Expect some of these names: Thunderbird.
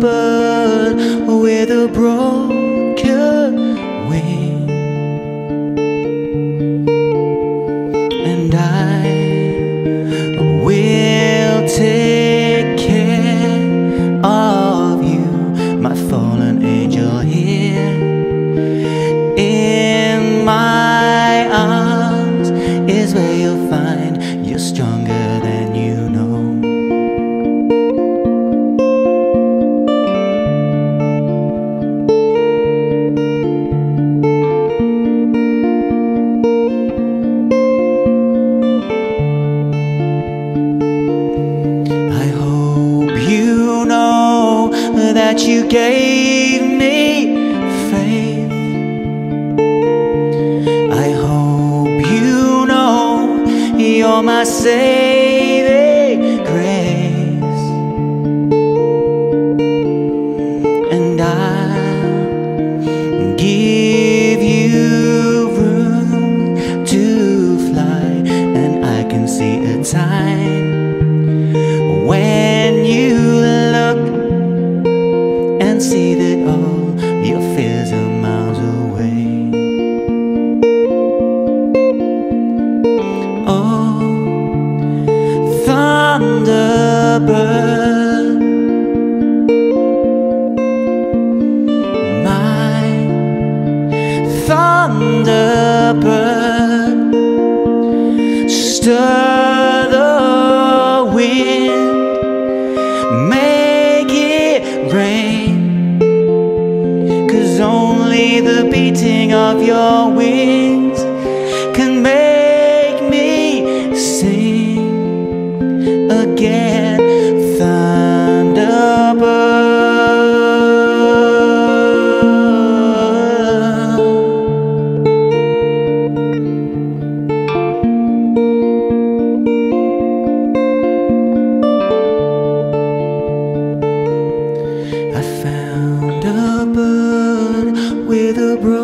bird with a broken wing, and I will take care of you, my fallen angel here in my arms is where you'll find you're stronger than you know. That you gave me faith, I hope you know you're my saving grace, and I'll give you room to fly, and I can see a time when you look and see that all your fears are miles away. Oh, Thunderbird, my Thunderbird, stir the wind, make it rain, only the beating of your wings can make me sing again. Thunderbird, I found a bird with a broken wing.